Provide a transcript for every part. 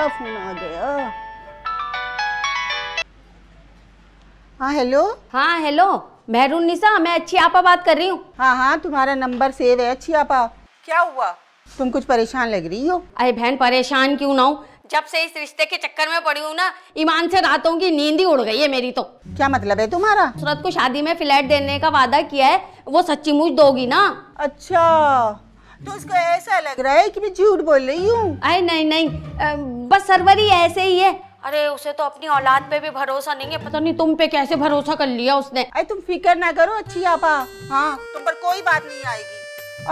किसका फोन आ गया? हाँ हेलो। हाँ हेलो मेहरून निसा, मैं अच्छी आपा बात कर रही हूँ। हाँ हाँ तुम्हारा नंबर सेव है अच्छी आपा। क्या हुआ, तुम कुछ परेशान लग रही हो? अरे बहन परेशान क्यों ना हूँ, जब से इस रिश्ते के चक्कर में पड़ी हूँ ना, ईमान से रातों की नींद ही उड़ गई है मेरी तो। क्या मतलब है तुम्हारा? सूरत को शादी में फ्लैट देने का वादा किया है, वो सच्ची मुझ दोगी ना? अच्छा, तो इसको ऐसा लग रहा है कि मैं झूठ बोल रही हूँ। अरे नहीं नहीं, बस सरवरी ऐसे ही है। अरे उसे तो अपनी औलाद पे भी भरोसा नहीं है, पता नहीं तुम पे कैसे भरोसा कर लिया उसने। अरे तुम फिक्र ना करो अच्छी आपा, हाँ तुम पर कोई बात नहीं आएगी।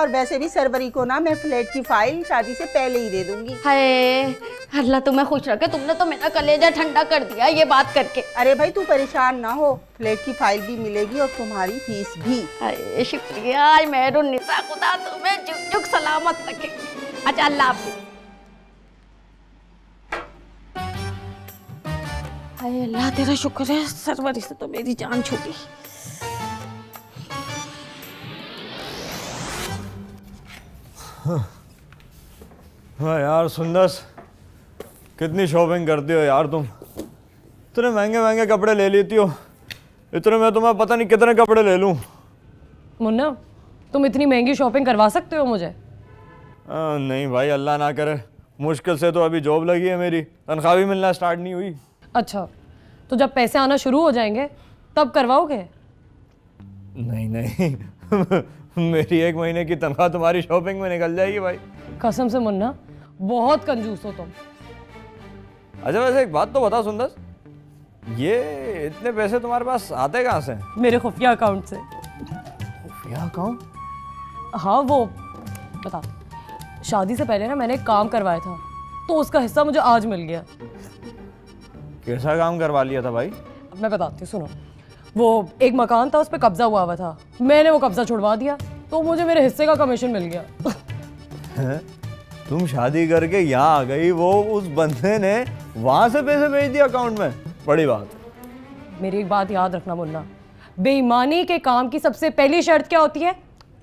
और वैसे भी सरवरी को ना मैं फ्लैट की फाइल शादी से पहले ही दे दूंगी। हाय अल्लाह तुम्हें खुश रखे, तुमने तो मेरा कलेजा ठंडा कर दिया ये बात करके। अरे भाई तू परेशान ना हो, फ्लैट की फाइल भी मिलेगी और तुम्हारी फीस भी। अरे शुक्रिया मेहरून निसा, खुदा तुम्हें जुग जुग सलामत रखे। अच्छा अल्लाह हाफिज़। हाय अल्लाह तेरा शुक्र है, सरवरी से तो मेरी जान छूटी। हाँ यार सुंदस, कितनी शॉपिंग करती हो यार तुम, इतने महंगे महंगे कपड़े ले लेती हो, इतने में तुम्हें पता नहीं कितने कपड़े ले लूँ। मुन्ना तुम इतनी महंगी शॉपिंग करवा सकते हो मुझे? नहीं भाई अल्लाह ना करे, मुश्किल से तो अभी जॉब लगी है मेरी, तनख्वाह भी मिलना स्टार्ट नहीं हुई। अच्छा तो जब पैसे आना शुरू हो जाएंगे तब करवाओगे? नहीं नहीं मेरी एक महीने की तनख्वाह तुम्हारी शॉपिंग में निकल जाएगी भाई। कसम से मुन्ना बहुत कंजूस हो तुम। अच्छा वैसे एक बात तो बता सुंदर, ये इतने पैसे तुम्हारे पास आते कहाँ से? मेरे खुफिया अकाउंट से। खुफिया अकाउंट? हाँ वो बता, शादी से पहले ना मैंने एक काम करवाया था तो उसका हिस्सा मुझे आज मिल गया। कैसा काम करवा लिया था भाई? मैं बताती हूँ सुनो, वो एक मकान था उस पर कब्जा हुआ हुआ था, मैंने वो कब्जा छुड़वा दिया तो मुझे मेरे हिस्से का कमीशन मिल गया। तुम शादी करके यहाँ आ गई, वो उस बंदे ने वहाँ से पैसे भेज दिया अकाउंट में, बड़ी बात। मेरी एक बात याद रखना मुन्ना, बेईमानी के काम की सबसे पहली शर्त क्या होती है?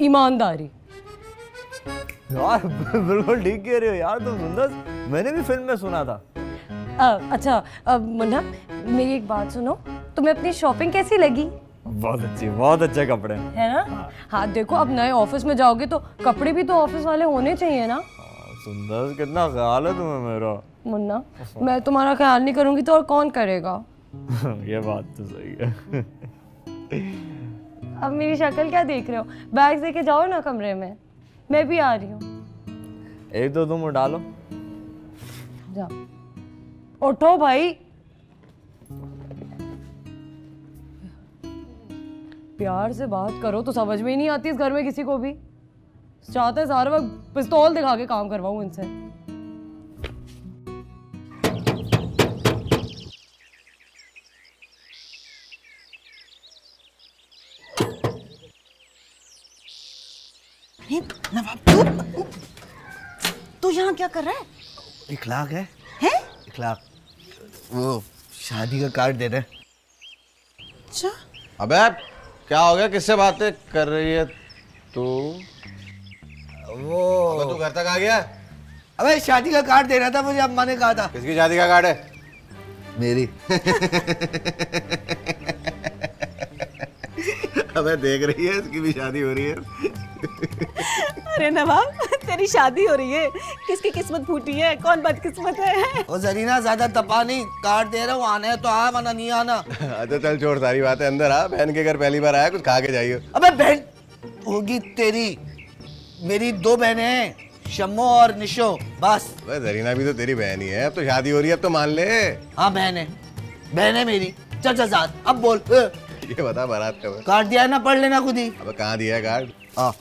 ईमानदारी। यार बिल्कुल ठीक कह रहे हो यार तुम सुंदर, मैंने भी फिल्म में सुना था। अच्छा मुन्ना मेरी एक बात सुनो, तुम्हें अपनी शॉपिंग कैसी लगी? बहुत अच्छी, बहुत अच्छे कपड़े है ना। हाँ, हाँ देखो अब नए ऑफिस में जाओगे तो कपड़े भी तो ऑफिस वाले होने चाहिए ना। सुंदर कितना ख्याल है तुम्हें मेरा। मुन्ना मैं तुम्हारा ख्याल नहीं करूंगी तो और कौन करेगा? ये बात तो सही है। अब मेरी शक्ल क्या देख रहे हो, बैग लेके जाओ ना कमरे में, मैं भी आ रही हूँ। एक दो तुम उठा लो। जाओ उठो भाई, प्यार से बात करो तो समझ में ही नहीं आती इस घर में किसी को भी। चाहते हैं सारे वक्त पिस्तौल दिखा के काम करवाऊं इनसे। नवाब तू यहाँ क्या कर रहा है? इखलाक है, हैं? इखलाक वो शादी का कार्ड दे रहे हैं। अच्छा अबे क्या हो गया, किससे बातें कर रही है तू? वो तू घर तक आ गया? अबे शादी का कार्ड दे रहा था मुझे अम्मा ने कहा था। किसकी शादी का कार्ड है? मेरी। अबे देख रही है इसकी भी शादी हो रही है। अरे नवाब तेरी शादी हो रही है, किसकी किस्मत फूटी है, कौन बदकिस्मत है? ओ जरीना ज्यादा तपा नहीं, कार्ड दे रहा हूँ, आना है तो आ वरना नहीं आना। अच्छा चल छोड़ सारी बातें, अंदर आ, बहन के घर पहली बार आया कुछ खा के जाइयो। अबे बहन होगी तेरी, मेरी दो बहनें हैं शम्मो और निशो बस। अबे जरीना भी तो तेरी बहन ही है, अब तो शादी हो रही है अब तो मान ले। हाँ बहन है मेरी, चल चल साथ। अब बोल ये बता बारात कब है? कार्ड दिया है ना, पढ़ लेना खुद ही। अब कहाँ दिया है कार्ड? हाँ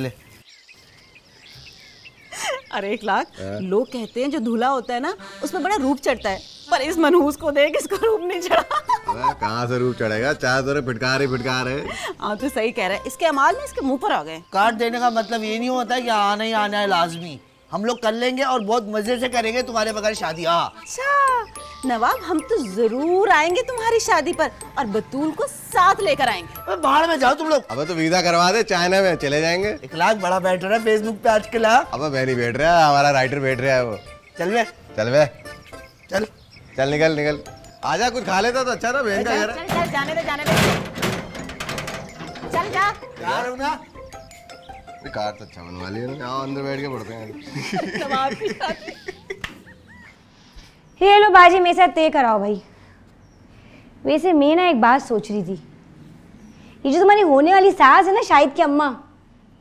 ले। अरे इखलाक लोग कहते हैं जो दूल्हा होता है ना उसमें बड़ा रूप चढ़ता है, पर इस मनहूस को देख इसको रूप नहीं चढ़ा। कहाँ से रूप चढ़ेगा, चार तरफ फिटकार ही फिटकार है। हाँ तो सही कह रहा है, इसके अमाल में इसके मुंह पर आ गए। कार्ड देने का मतलब ये नहीं होता कि आना ही आना है लाजमी, हम लोग कर लेंगे और बहुत मजे से करेंगे तुम्हारे बगैर शादी। हाँ अच्छा नवाब, हम तो जरूर आएंगे तुम्हारी शादी पर और बतूल को साथ लेकर आएंगे। बाहर में जाओ तुम लोग। अबे तो वीजा करवा दे, चाइना में चले जाएंगे। इखलाक बड़ा बैठ रहा है फेसबुक पे आजकल। अब मैं नहीं बैठ रहा, हमारा राइटर बैठ रहा है वो। चल निकल निकल, आजा कुछ खा लेता तो अच्छा ना। बहन का घर है, जाने दे। चल जा कार तो अच्छा बनवा लिया ना, अंदर बैठ के पढ़ते हैं। ये लो बाजी, मेरे साथ तय कराओ भाई। वैसे मैं ना एक बात सोच रही थी, ये जो तुम्हारी होने वाली सास है ना शाहिद की अम्मा,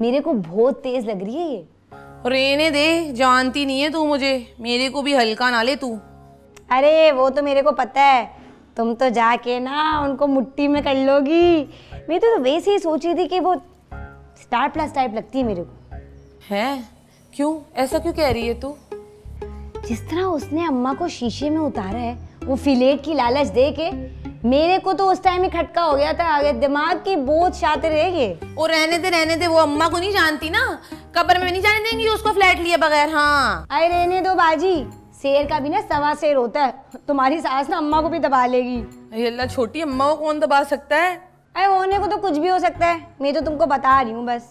मेरे को बहुत तेज लग रही है ये। रहने दे, जानती नहीं है तू मुझे, मेरे को भी हल्का ना ले तू। अरे वो तो मेरे को पता है, तुम तो जाके ना उनको मुट्ठी में कर लोगी। मैं तो वैसे ही सोच रही थी कि वो स्टार प्लस टाइप लगती है मेरे को। है? क्यों? ऐसा क्यों कह रही है तू? जिस तरह उसने अम्मा को शीशे में उतारा है, वो फिलेट की लालच दे के, मेरे को तो उस टाइम ही खटका हो गया था। आगे दिमाग की बहुत शातिर रह गए। और रहने दे, वो अम्मा को नहीं जानती ना, कब्र में नहीं जाने देंगी उसको फ्लैट लिए बगैर। हाँ अरे रहने दो बाजी, शेर का भी ना सवा शेर होता है। तुम्हारी सास ना अम्मा को भी दबा लेगी। अरे अल्लाह, छोटी अम्मा को कौन दबा सकता है? अरे होने को तो कुछ भी हो सकता है, मैं तो तुमको बता रही हूँ बस।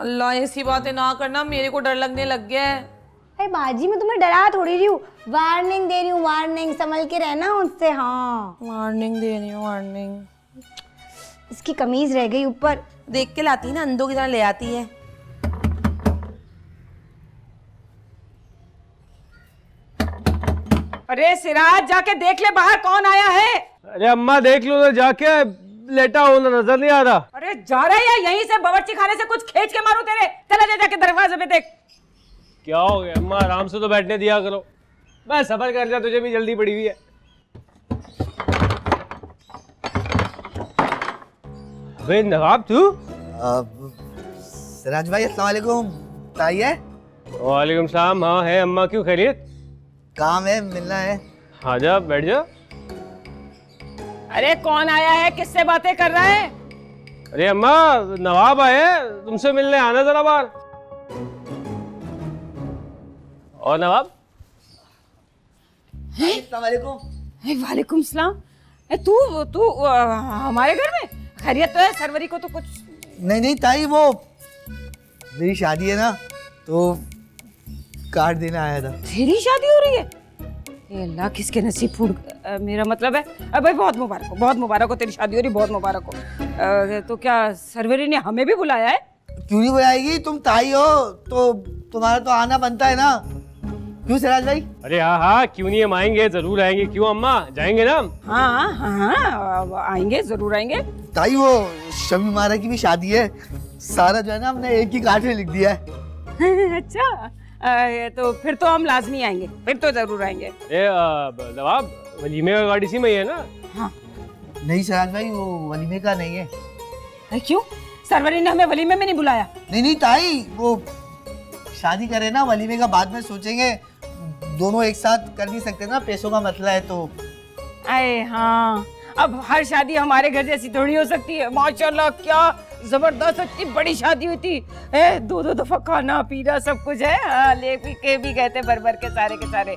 अल्लाह ऐसी बातें ना करना, मेरे को डर लगने लग गया है। अरे बाजी मैं तुम्हें डरा थोड़ी रही हूँ, वार्निंग दे रही हूँ। वार्निंग, संभल के रहना उनसे। हाँ वार्निंग दे रही हूँ, वार्निंग। इसकी कमीज रह गई ऊपर, देख के लाती है ना, अंधों की तरह ले आती है। अरे सिराज जाके देख ले बाहर कौन आया है। अरे अम्मा देख लो जाके, लेटा हो ना, नजर नहीं आ रहा। अरे जा रहा है या यहीं से बावर्ची खाने से कुछ खींच के मारूं तेरे। चला जा जाके दरवाजे पे देख। क्या हो गया अम्मा, आराम से तो बैठने दिया करो। मैं सफर कर जा, तुझे भी जल्दी पड़ी हुई है। अबे नवाब तू? सिराज भाई अस्सलाम वालेकुम। ताइये वालेकुम सलाम। हाँ है अम्मा, क्यों खैरियत? काम है, मिलना है। हाँ जा बैठ जा। अरे कौन आया है, किससे बातें कर रहा है? अरे अम्मा नवाब आए, तुमसे मिलने। आना जरा बाहर। और नवाब? अस्सलाम वालेकुम। वालेकुम सलाम। तू हमारे घर में? खैरियत तो है? सरवरी को तो कुछ नहीं ताई, वो मेरी शादी है ना तो कार्ड देने आया था। तेरी शादी हो रही है? ये अल्लाह, किसके नसीब फूट। मेरा मतलब है भाई, बहुत मुबारक हो, तेरी शादी हो रही, बहुत मुबारक हो। तो क्या सरवरी ने हमें भी बुलाया है? क्यों नहीं बुलाएगी, तुम ताई हो तो तुम्हारा तो आना बनता है ना। क्यों सिराज भाई? अरे हाँ, क्यों नहीं, हम आएंगे, जरूर आएंगे। क्यों अम्मा, जाएंगे ना? हाँ, आएंगे, जरूर आएंगे। ताई वो शमी मारा की भी शादी है, सारा जो है ना हमने एक ही कार्ड में लिख दिया है। अच्छा तो फिर तो हम लाजमी आएंगे, फिर तो जरूर आएंगे। नवाब वलीमे का गाड़ी सी में है ना? हाँ। नहीं सिराज भाई, वो वलीमे का नहीं है। क्यों? सरवरी ने हमें वलीमे में नहीं बुलाया? नहीं ताई, वो शादी करे ना, वलीमे का बाद में सोचेंगे, दोनों एक साथ कर नहीं सकते ना, पैसों का मसला है तो। अरे हाँ, अब हर शादी हमारे घर जैसी थोड़ी हो सकती है। माशाल्लाह क्या जबरदस्त, इतनी बड़ी शादी हुई थी। दो दफा खाना पीना सब कुछ है, लेके भी गए थे भर के सारे के सारे।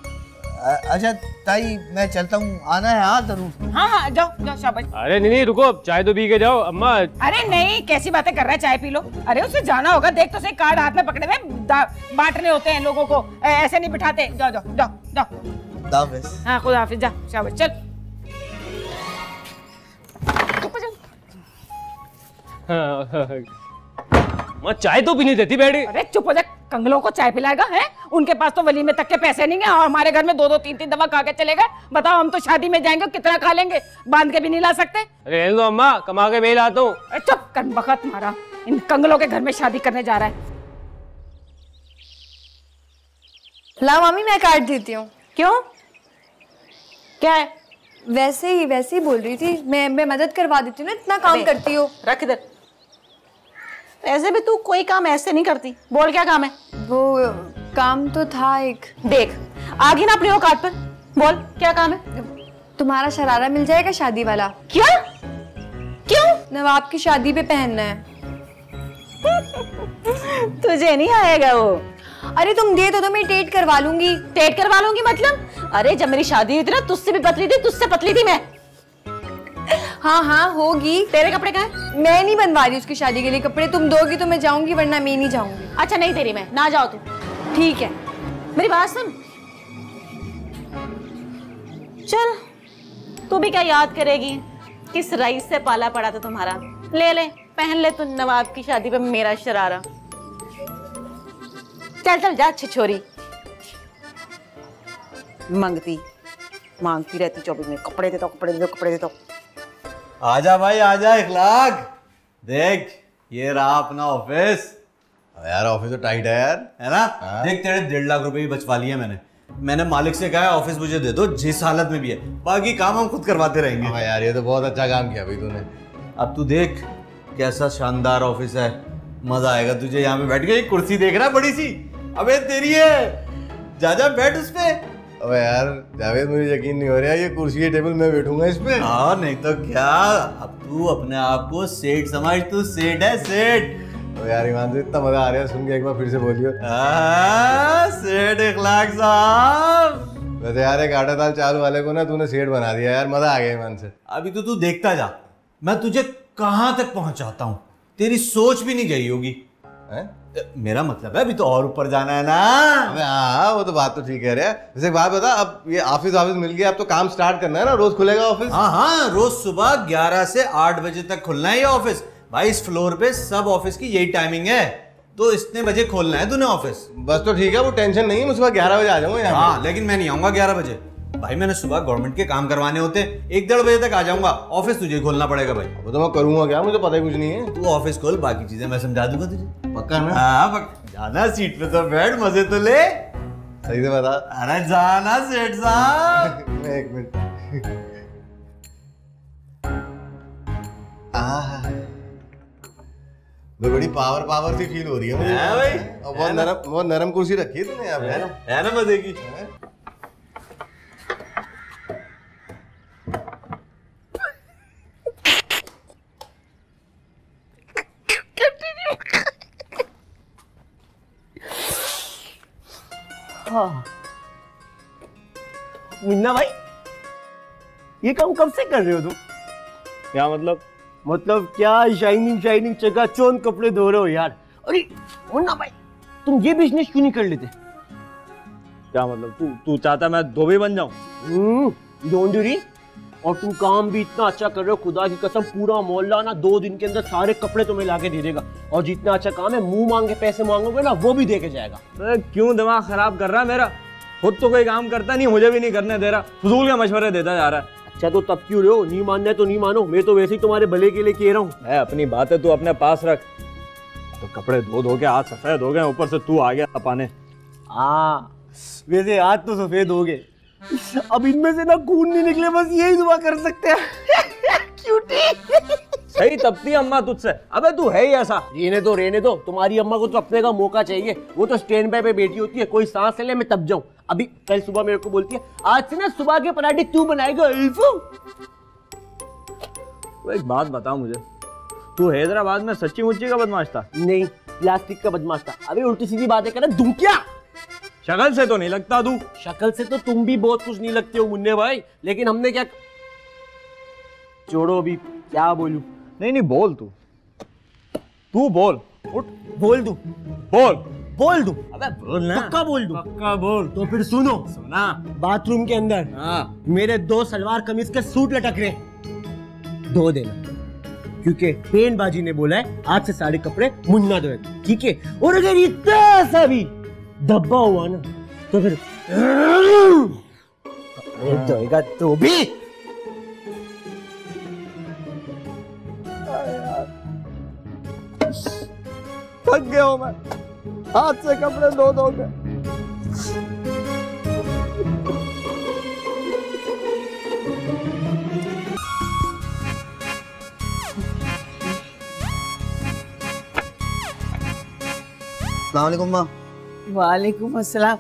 अच्छा ताई मैं चलता हूँ, आना है। हाँ जरूर। हाँ जाओ शाबाश। अरे नहीं रुको, चाय तो पी के जाओ अम्मा। अरे नहीं, कैसी बातें कर रहा है, चाय पी लो। अरे उसे जाना होगा, देख तो सही, कार्ड हाथ में पकड़े में बांटने होते हैं लोगों को, ऐसे नहीं बिठाते। जाओ जाओ जाओ जाओ। हाँ खुदा हाफिज, जा शाबाश, चल। हाँ, चाय तो पीने देती बैठी। अरे चुप हो जा, कंगलों को चाय पिलाएगा है? उनके पास तो वलीमे तक के पैसे नहीं है, और हमारे घर में दो दो तीन तीन दवा खा के चले गए। बताओ, हम तो शादी में जाएंगे, कितना खा लेंगे, बांध के भी नहीं ला सकते। अरे लो अम्मा, कमा के मैं लाता हूँ। चुप कर, बखत मारा, इन कंगलों के घर में शादी करने जा रहा है। ला मामी मैं काट देती हूँ। क्यों, क्या है? वैसे ही बोल रही थी, मैं मदद करवा देती हूँ ना, इतना काम करती हो। रख इधर। ऐसे भी तू कोई काम ऐसे नहीं करती, बोल क्या काम है? वो काम तो था एक। देख आ गई ना अपनी औकात पर, बोल क्या काम है? तुम्हारा शरारा मिल जाएगा शादी वाला। क्या? क्यों? नवाब की शादी पे पहनना है। तुझे नहीं आएगा वो। अरे तुम दे तो मैं टेट करवा लूंगी। टेट करवा लूंगी मतलब? अरे जब मेरी शादी हुई थी ना तुझसे भी पतली थी, तुझसे पतली थी मैं। हाँ हाँ होगी। तेरे कपड़े कहाँ हैं? मैं नहीं बनवा रही उसकी शादी के लिए कपड़े, तुम दोगी तो मैं जाऊंगी वरना मैं नहीं जाऊंगी। अच्छा नहीं दे रही मैं, ना जाओ तुम। ठीक है मेरी बात सुन, चल तू भी क्या याद करेगी किस रईस से पाला पड़ा था तुम्हारा। ले ले पहन ले तू नवाब की शादी पे मेरा शरारा। चल चल जा छिछोरी। मांगती रहती चौबीस में, कपड़े देता कपड़े देता कपड़े देता। आजा भाई आजा इखलाक, देख ये रहा अपना ऑफिस। यार ऑफिस तो टाइट है यार, है ना? हाँ। देख तेरे 1.5 लाख रुपए भी बचवा लिए मैंने मालिक से कहा है ऑफिस मुझे दे दो जिस हालत में भी है, बाकी काम हम खुद करवाते रहेंगे। हाँ यार ये तो बहुत अच्छा काम किया भाई तूने। अब तू देख कैसा शानदार ऑफिस है, मजा आएगा तुझे यहाँ पे बैठ के। एक कुर्सी देख रहा है बड़ी सी, अबे तेरी है, जा बैठ उस पे। अबे यार जावेद मुझे यकीन नहीं हो रहा, ये कुर्सी ये टेबल मैं बैठूंगा इस पे। हाँ नहीं तो क्या। अब तू अपने आप को सेठ समझ, तू सेठ है सेठ। तो यार ईमान से इतना मजा आ रहा है सुन के, एक बार फिर से बोलियो सेठ इखलाक साहब। वैसे यार एक आटा दाल चावल वाले को ना तूने सेठ बना दिया यार, मजा आ गया ईमान से। अभी तो तू देखता जा मैं तुझे कहाँ तक पहुँचाता हूँ, तेरी सोच भी नहीं गई होगी। मेरा मतलब है अभी तो और ऊपर जाना है ना। हाँ वो तो बात तो ठीक है रे। वैसे एक बात बता, अब ये ऑफिस ऑफिस मिल गया, अब तो काम स्टार्ट करना है ना? रोज खुलेगा ऑफिस? हाँ हाँ रोज सुबह 11 से 8 बजे तक खुलना है ये ऑफिस। भाई इस फ्लोर पे सब ऑफिस की यही टाइमिंग है, तो इतने बजे खोलना है तूने ऑफिस। बस तो ठीक है वो टेंशन नहीं है, मैं सुबह 11 बजे आ जाऊंगा यहाँ। हाँ लेकिन मैं नहीं आऊंगा 11 बजे भाई, मैंने सुबह गवर्नमेंट के काम करवाने होते, 1-1.5 बजे तक आ जाऊंगा। ऑफिस तुझे खोलना पड़ेगा भाई। वो तो मैं करूंगा क्या, मुझे पता ही कुछ नहीं है। तू ऑफिस खोल, बाकी चीजें मैं समझा दूंगा तुझे। पक्का ना? हाँ पक्का। जाना सीट पे तो बैठ, मजे तो ले। सही से बता। अरे जाना सेठ साहब। एक मिनट, बड़ी पावर सी फील हो रही है मुझे। है भाई? और बहुत नरम कुर्सी रखी है तूने यहाँ पे, है ना मजे की। हाँ मुन्ना भाई ये काम कब से कर रहे हो तुम? क्या मतलब क्या शाइनिंग चकाचौंध कपड़े धो रहे हो यार। अरे मुन्ना भाई तुम ये बिजनेस क्यों नहीं कर लेते? क्या मतलब तू चाहता मैं धोबी बन जाऊं? धोंडरी। और तुम काम भी इतना अच्छा कर रहे हो, खुदा की कसम पूरा मोहल्ला ना 2 दिन के अंदर सारे कपड़े तुम्हें लाके दे देगा। और जितना अच्छा काम है मुंह मांग के पैसे मांगोगे ना वो भी दे के जाएगा। अरे क्यों दिमाग खराब कर रहा है मेरा, खुद तो कोई काम करता नहीं, मुझे भी नहीं करने दे रहा, फजूल का मशवरे देता जा रहा है। अच्छा तो तब क्यों रहो, नहीं मानना है तो नहीं मानो, मैं तो वैसे ही तुम्हारे भले के लिए कह रहा हूँ। मैं अपनी बात है तू अपने पास रख। तो कपड़े धो के आज सफेद हो गए, ऊपर से तू आ गया अपाने। हाँ वैसे आज तो सफेद हो गए, अब इनमें से ना खून नहीं निकले, बस यही दुआ कर सकते हैं। क्यूटी सही तपती अम्मा तुझसे। अबे तू है ही ऐसा। रहने दो तुम्हारी अम्मा को तो अपने का मौका चाहिए, वो तो स्टैंड बाय पे बैठी होती है, कोई सांस ले मैं तब जाऊं। अभी कल सुबह मेरे को बोलती है आज से ना सुबह के पराठे तू बनाएगा। वो एक बात बता मुझे, तू हैदराबाद में सच्ची मुच्ची का बदमाश था? नहीं प्लास्टिक का बदमाश था। अभी उल्टी सीधी बातें कर रहा, क्या शक्ल से तो नहीं लगता तू। शक्ल से तो तुम भी बहुत कुछ नहीं लगते हो मुन्ने भाई, लेकिन हमने क्या छोड़ो अभी क्या बोलूं। नहीं बोल तू बोल, उठ बोल दूं, बोल दूं। अबे बोलना पक्का बोल दूं? पक्का बोल। तो फिर सुना बाथरूम के अंदर मेरे 2 सलवार कमीज के सूट लटक रहे, धो देना क्योंकि पेन बाजी ने बोला है आज से सारे कपड़े मुन्ना धोए, ठीक है? और अगर इतना सा भी धब्बा हुआ ना तो फिर धोएगा तो भी। थक गया हूं मैं, हाथ से कपड़े धो के। अस्सलाम वालेकुम माँ। वालेकुम अस्सलाम।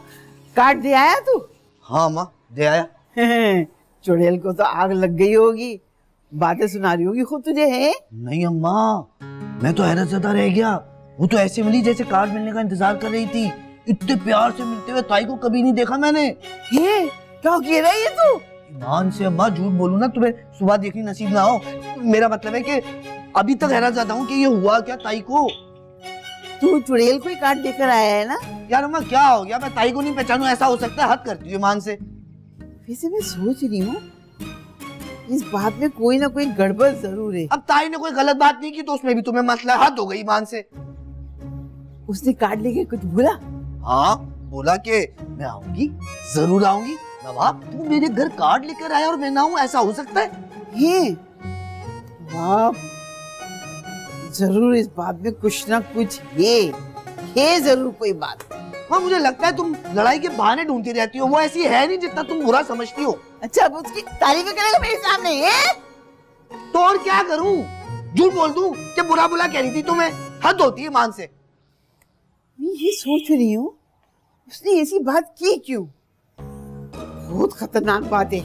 काट दे आया तू? हाँ माँ दे आया। चुड़ैल को तो आग लग गई होगी, बातें सुना रही होगी खुद तुझे। है नहीं अम्मा मैं तो हैरत ज़दा रह गया, वो तो ऐसे मिली जैसे कार्ड मिलने का इंतजार कर रही थी। इतने प्यार से मिलते हुए ताई को कभी नहीं देखा मैंने। ये क्या कह रहा है ये तू? ईमान से अम्मा झूठ बोलू ना तुम्हें सुबह देखने नसीब ना हो। मेरा मतलब है कि अभी तक हैरान ज़्यादा हूँ कि ये हुआ क्या ताई को। तू चुड़ैल को ही काट देकर आया है ना? यार अम्मा क्या हो गया, मैं ताई को नहीं पहचानूं ऐसा हो सकता है? हद करती हूँ ईमान से। वैसे मैं सोच रही हूँ इस बात में कोई ना कोई गड़बड़ जरूर है। अब ताई ने कोई गलत बात नहीं की तो उसमें भी तुम्हें मसला हद हो गई ईमान से। उसने काट लेके कुछ बोला? हाँ बोला कि मैं आऊंगी, जरूर आऊंगी। नवाब तू मेरे घर कार्ड लेकर आया और मैं ना हूँ, ऐसा हो सकता है? नवाब जरूर इस बात में कुछ ना कुछ ये जरूर कोई बात। हाँ मुझे लगता है तुम लड़ाई के बहाने ढूंढती रहती हो, वो ऐसी है नहीं जितना तुम बुरा समझती हो। अच्छा अब उसकी तारीफ करेगा मेरे सामने ये? तो और क्या करूं, झूठ बोल दूं कि बुरा बुला कह रही थी तुम्हें? हद होती है मान से। मैं ये सोच रही हूँ उसने ऐसी बात की क्यों? बहुत खतरनाक बात है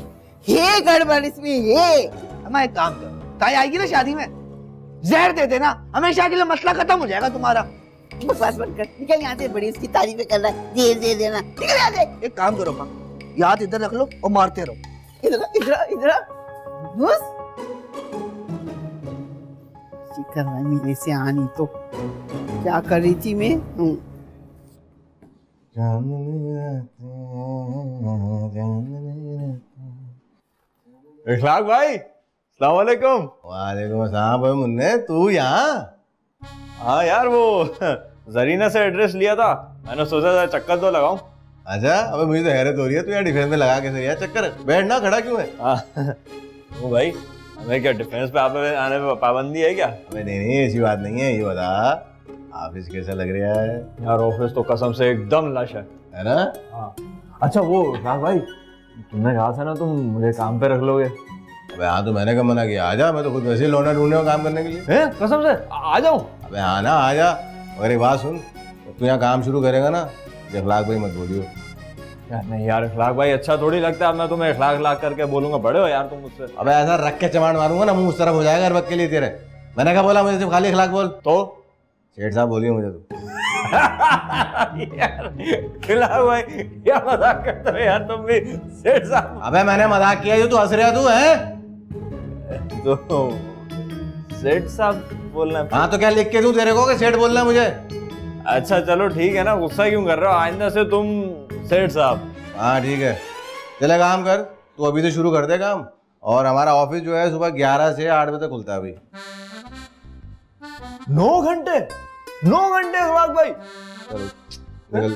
ये, गड़बड़ इसमें ये। हमें एक काम करो, ताई आएगी ना शादी में जहर दे देना, हमेशा के लिए मसला खत्म हो जाएगा तुम्हारा। बस बंद कर, निकल यहाँ से, बड़ी इसकी तारीफें कर रहा है, जहर दे देना, निकल यहाँ से। एक काम करो माँ, याद इधर रख लो और मारते रहो। इधर इधर इधर बस कर रहा है मेरे से। आनी तो क्या कर रही थी मैं? इखलाक भाई अस्सलामुअलैकुम। वालेकुम अस्सलाम भाई मुन्ने, तू यहाँ? हाँ यार वो जरीना से एड्रेस लिया था, मैंने सोचा था चक्कर तो लगाऊं। अच्छा अबे मुझे तो हैरत हो रही है तू यहाँ डिफेंस में लगा कैसे यार चक्कर, बैठना खड़ा क्यों है? वो भाई हमें क्या डिफेंस पे आने पे पाबंदी है क्या? अबे नहीं नहीं ऐसी बात नहीं है, ये बता ऑफिस कैसा लग रहा है? यार ऑफिस तो कसम से एकदम लाश है ना? हाँ अच्छा वो भाई तुमने कहा था ना तुम मुझे काम पे रख लोगे। अबे हाँ तो मैंने कब मना किया, आ जा, मैं तो खुद वैसे ही लोना ढूंढने काम करने के लिए। हैं कसम से आ जाऊं? अबे हाँ ना आ जा, मगर एक बात सुन तू यहाँ काम शुरू करेगा ना इखलाक भाई मत बोलियो। यार नहीं यार इखलाक भाई अच्छा थोड़ी लगता है, अब मैं तुम्हें इखलाक इखलाक करके बोलूंगा बड़े हो यार तुम मुझसे। अबे ऐसा रख के चमाट मारूंगा ना मुंह उस तरफ हो जाएगा हर वक्त के लिए तेरे। मैंने क्या बोला मुझे सिर्फ खाली इखलाक बोल, तो सेठ साहब बोलिए मुझे तो। यार इखलाक भाई क्या मजाक करते हो यार तुम भी सेठ साहब? अबे मैंने मजाक किया जो तू हंस रहा तू है तो सेठ साहब बोलना। हाँ तो क्या लिख के दूं तेरे को कि सेठ बोलना मुझे? अच्छा चलो ठीक है ना, गुस्सा क्यों कर रहे हो, आइंदा से तुम सेठ साहब। हाँ ठीक है चले काम कर तू, अभी से शुरू कर दे काम। और हमारा ऑफिस जो है सुबह 11 से 8 बजे तक खुलता है। अभी 9 घंटे इखलाक भाई। चलो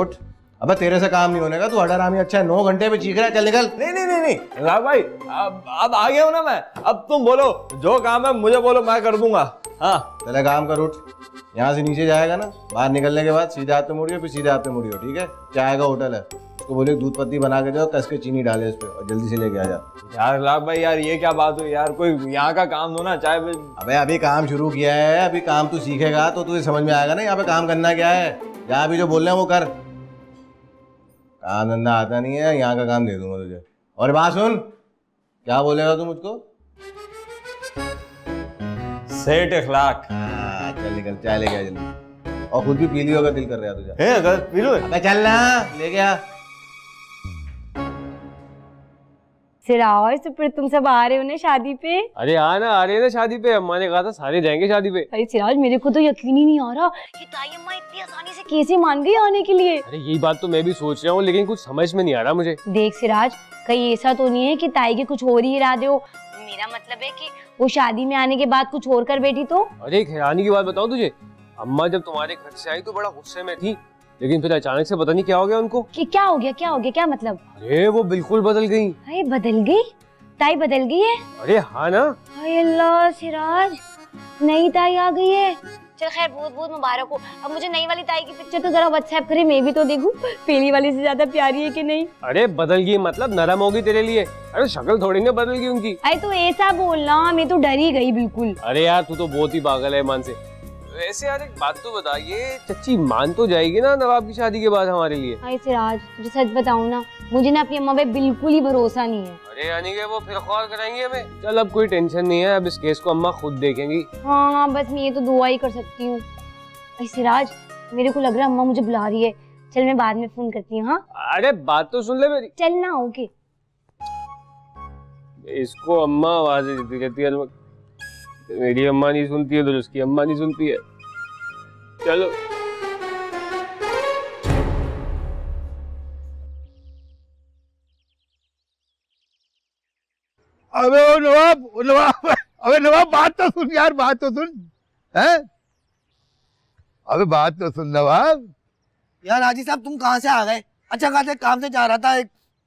उठ, अबे तेरे से काम नहीं होने का, तू हड़ारामी अच्छा है 9 घंटे पे चीख रहा है, चल निकल। नहीं इखलाक भाई अब आ गया हूँ ना मैं, अब तुम बोलो जो काम है मुझे बोलो मैं कर दूंगा। हाँ चले काम कर, उठ यहाँ से नीचे जाएगा ना, बाहर निकलने के बाद सीधे हाथ पे मुड़ियो, फिर सीधे हाथ पे मुड़ियो ठीक है? चाय का होटल है उसको बोलिए दूध पत्ती बना के दो, कस के चीनी डाले उस पर और जल्दी से लेके आ जा। यार इखलाक भाई यार ये क्या बात हुई यार, कोई यहाँ का काम दो ना चाय पे। अबे अभी काम शुरू किया है, अभी काम तू सीखेगा तो तुझे समझ में आएगा ना यहाँ पे काम करना क्या है। यहाँ भी जो बोल रहे हैं वो कर, काम धंधा आता नहीं है, यहाँ का काम दे दूंगा तुझे। और बात सुन क्या बोलेगा तू मुझको? सेठ इखलाक। चल निकल चाय लेके आ जल्दी, और खुद भी पी ली होगा दिल कर रहा है तुझे। है अगर पी लूं? अबे चल ना लेके आ। सिराज तो फिर तुम सब आ रहे हो ना शादी पे? अरे हाँ ना आ रहे हैं ना शादी पे, अम्मा ने कहा था सारे जाएंगे शादी पे। अरे सिराज मेरे को तो यकीन ही नहीं आ रहा कि ताई अम्मा इतनी आसानी से कैसे मान गई आने के लिए। अरे यही बात तो मैं भी सोच रहा हूँ लेकिन कुछ समझ में नहीं आ रहा मुझे। देख सिराज कहीं ऐसा तो नहीं है कि ताई के कुछ और ही इरादे हो, मेरा मतलब है कि वो शादी में आने के बाद कुछ और कर बैठी तो। अरे एक हैरानी की बात बताऊं तुझे, अम्मा जब तुम्हारे घर से आई तो बड़ा गुस्से में थी लेकिन फिर अचानक से पता नहीं क्या हो गया उनको। कि क्या हो गया क्या मतलब? अरे वो बिल्कुल बदल गई। अरे बदल गई? ताई बदल गई है? अरे हाँ ना। हाय अल्लाह सिराज नई ताई आ गई है, चल खैर बहुत बहुत मुबारक हो। अब मुझे नई वाली ताई की पिक्चर तो जरा व्हाट्सएप करे मैं भी तो देखूं पहली वाली से ज्यादा प्यारी है कि नहीं। अरे बदल गई मतलब नरम होगी तेरे लिए, अरे शक्ल थोड़ी ना बदल गई उनकी। अरे तू ऐसा बोलना, मैं तो डर ही गई बिल्कुल। अरे यार तू तो बहुत ही पागल है मान से। वैसे यार एक बात तो बता, ये चच्ची मान तो जाएगी ना नवाब की शादी के बाद हमारे लिए? अरे सिराज तुझे सच बताऊं ना मुझे ना अपनी अम्मा पे बिल्कुल ही भरोसा नहीं है। अरे यानी कि वो फिर ख्वार कराएंगे हमें। चल अब कोई टेंशन नहीं है, अब इस केस को अम्मा खुद देखेंगी। हाँ बस मैं ये तो दुआ ही कर सकती हूँ। सिराज मेरे को लग रहा है अम्मा मुझे बुला रही है, चल मैं बाद में फोन करती हूँ। हाँ अरे बात तो सुन ले मेरी। चल ना ओके। इसको अम्मा आवाज देती रहती है, मेरी अम्मा नहीं सुनती है तो उसकी अम्मा नहीं सुनती है। चलो अबे ओ नवाब, ओ नवाब, अबे नवाब बात तो सुन यार, बात तो सुन हैं, अबे बात तो सुन नवाब। यार हाजी साहब तुम कहाँ से आ गए? अच्छा खासे काम से जा रहा था,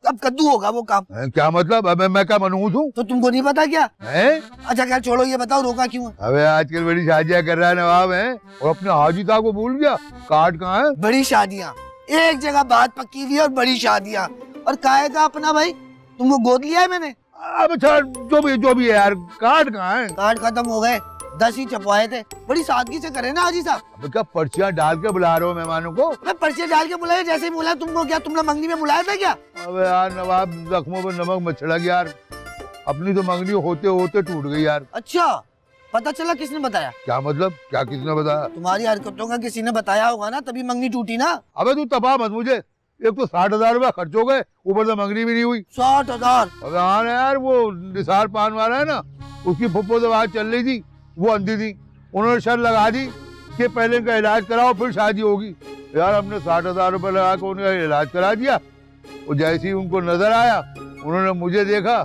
अब कद्दू होगा वो काम। क्या मतलब? अबे मैं क्या मनहूस हूँ? तो तुमको नहीं पता क्या है? अच्छा खैर छोड़ो, ये बताओ रोका क्यों? अबे आजकल बड़ी शादियाँ कर रहा है नवाब है, और अपने हाजी साहब को भूल गया। कार्ड कहाँ है? बड़ी शादियाँ, एक जगह बात पक्की हुई और बड़ी शादियाँ, और काहे का अपना भाई तुमको गोद लिया है मैंने। अब जो भी है यार, कार्ड कहाँ है? कार्ड खत्म हो गए, 10 ही छपवाए थे। बड़ी सादगी से करे ना हाजी साहब। क्या पर्चियाँ डाल के बुला रहे हो मेहमानों को? मैं पर्चियाँ डाल के बुलाया जैसे ही बोला तुमको। क्या तुमने मंगनी में बुलाया था क्या? अबे यार नवाब जख्मों पर नमक मत छिड़क यार, अपनी तो मंगनी होते होते टूट गई यार। अच्छा पता चला? किसने बताया? क्या मतलब क्या किसने बताया? तुम्हारी हरकतों का किसी ने बताया होगा ना, तभी मंगनी टूटी ना। अबे तू तपा मत मुझे, एक तो 60,000 रूपए खर्च हो गए, ऊपर से मंगनी भी नहीं हुई। 60,000? अरे हाँ यार, वो निसार पान वाला है ना, उसकी फुप्पो से बात चल रही थी, वो अंधी थी, उन्होंने शर्त लगा दी कि पहले इनका इलाज कराओ फिर शादी होगी। यार हमने 60,000 रूपए लगा के उनका इलाज करा दिया, और जैसे ही उनको नजर आया उन्होंने मुझे देखा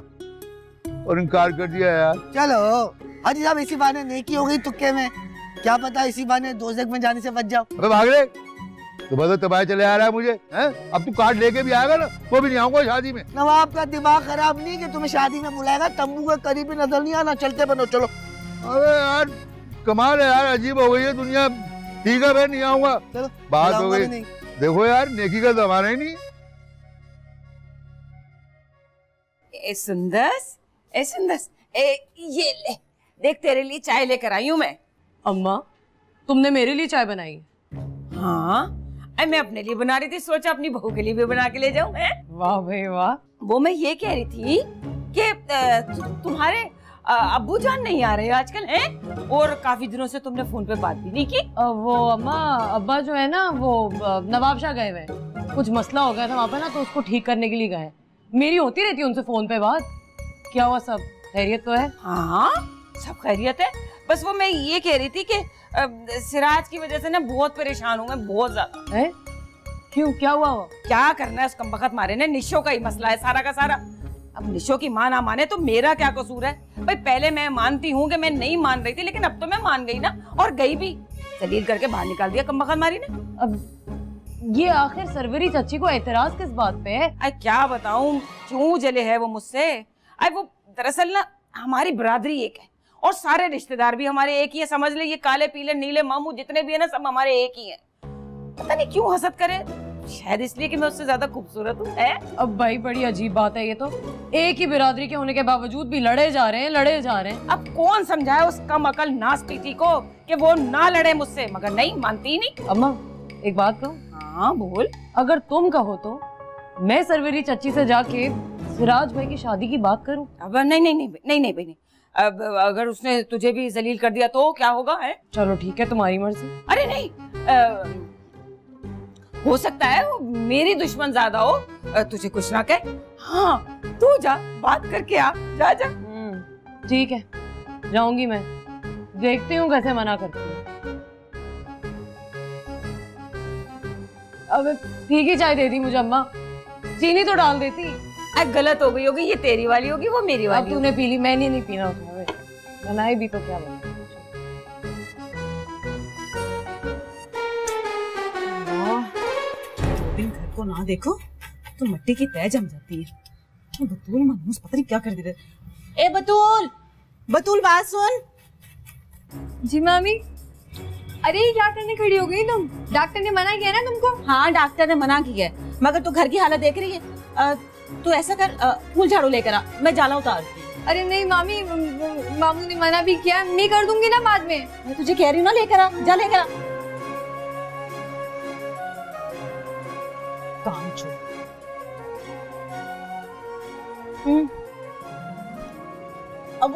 और इनकार कर दिया यार। चलो हाजी साहब इसी बहाने नेकी हो गई तुक्के में, क्या पता इसी बहाने दोजख में जाने से बच जाओ। भाग रहे तो बदल तबाह चले आ रहा है मुझे हैं? अब तू कार्ड लेके भी आएगा ना तो भी नहीं आऊंगा शादी में। नवाब का दिमाग खराब नहीं कि तुम्हें शादी में बुलाएगा, तंबू के करीब नजर नहीं आना। चलते बनो चलो। अरे यार कमाल है यार, अजीब हो गई है दुनिया। ठीक है मैं नहीं आऊंगा, बात हो गई। देखो यार नेकी का जमाना ही नहीं। सुंदस ये ले देख, तेरे लिए चाय लेकर आई हूँ मैं। अम्मा तुमने मेरे लिए चाय बनाई? हाँ मैं अपने लिए बना रही थी, सोचा अपनी बहू के लिए भी बना के ले जाऊं। वाह भाई वाह। वो मैं ये कह रही थी कि तुम्हारे अब्बू जान नहीं आ रहे आजकल हैं, और काफी दिनों से तुमने फोन पे बात भी नहीं की। वो अम्मा अब्बा जो है ना वो नवाब शाह गए हुए, कुछ मसला हो गया था वहाँ पे ना, तो उसको ठीक करने के लिए गए। मेरी होती रहती है उनसे फोन पे बात। क्या हुआ, सब खैरियत तो है? हाँ सब खैरियत है, बस वो मैं ये कह रही थी कि सिराज की वजह से ना बहुत परेशान हूँ मैं, बहुत ज्यादा। है क्यों, क्या हुआ? क्या करना है उस कमबख्त मारे ने, निशो का ही मसला है सारा का सारा। अब निशो की माँ ना माने तो मेरा क्या कसूर है भाई? पहले मैं मानती हूँ कि मैं नहीं मान रही थी, लेकिन अब तो मैं मान गई ना, और गई भी, जलील करके बाहर निकाल दिया कमबख्त मारी ने। अब ये आखिर सरवरी चाची को एतराज किस बात पे है? अरे क्या बताऊँ, क्यों जले है वो मुझसे। अरे वो दरअसल ना हमारी बरादरी एक है, और सारे रिश्तेदार भी हमारे एक ही है, समझ ले। ये काले पीले नीले मामू जितने भी है ना, सब हमारे एक ही हैं। पता नहीं क्यों हसद करे, शायद इसलिए कि मैं उससे ज्यादा खूबसूरत हूँ। अब भाई बड़ी अजीब बात है ये तो, एक ही बिरादरी के होने के बावजूद भी लड़े जा रहे हैं लड़े जा रहे हैं। अब कौन समझाए उस कम अकल नास्तिकी को कि वो ना लड़े मुझसे, मगर नहीं मानती नहीं। अम्मा एक बात कहूँ? हाँ बोल। अगर तुम कहो तो मैं सरवरी चाची से जाके सिराज भाई की शादी की बात करूँ। अब नहीं, अब अगर उसने तुझे भी जलील कर दिया तो क्या होगा है? चलो ठीक है तुम्हारी मर्जी। अरे नहीं, हो सकता है वो मेरी दुश्मन ज्यादा हो, तुझे कुछ ना कहे। हाँ तू जा बात करके आ, जा। ठीक है जाऊंगी मैं, देखती हूँ कैसे मना करती हूँ। अब ठीक ही चाय दे दी मुझे अम्मा, चीनी तो डाल देती। गलत हो गई होगी, ये तेरी वाली होगी वो मेरी वाली। अब तूने पी ली, मैंने नहीं पीना उसमें, बनाई भी तो क्या बनाई। दो दिन घर को ना देखो तो मट्टी की तय जम जाती है। तो बतूल मनहूस पता नहीं क्या कर दे रहे। ए बतूल बात सुन। जी मामी। अरे क्या करने खड़ी हो गई तुम? डॉक्टर ने मना किया ना तुमको? हाँ डॉक्टर ने मना किया है, मगर तू घर की हालत देख रही है। तो ऐसा कर फूल झाड़ू लेकर आ, मैं जाला उतारती हूँ। अरे नहीं मामी, मामू ने मना भी किया, मैं कर दूंगी ना बाद में। मैं तुझे कह रही हूँ ना लेकर आ, जा लेकर आ। अब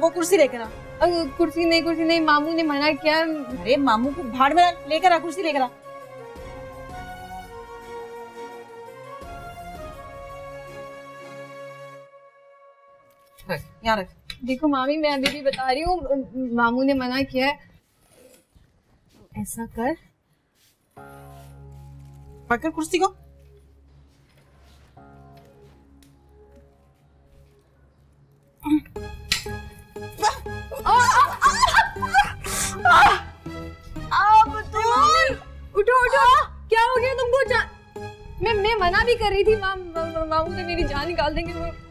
वो कुर्सी लेकर आ। कुर्सी नहीं मामू ने मना किया। अरे मामू को भाड़ में लेकर आ, कुर्सी लेकर आ। रख, यहाँ रख। देखो मामी, मैं अभी भी बता रही हूँ, मामू ने मना किया है। ऐसा कर, पकड़ कुर्सी को। उठो उठो, क्या हो गया तुमको? मैं मना भी कर रही थी, मामू ने मेरी जान निकाल देंगे।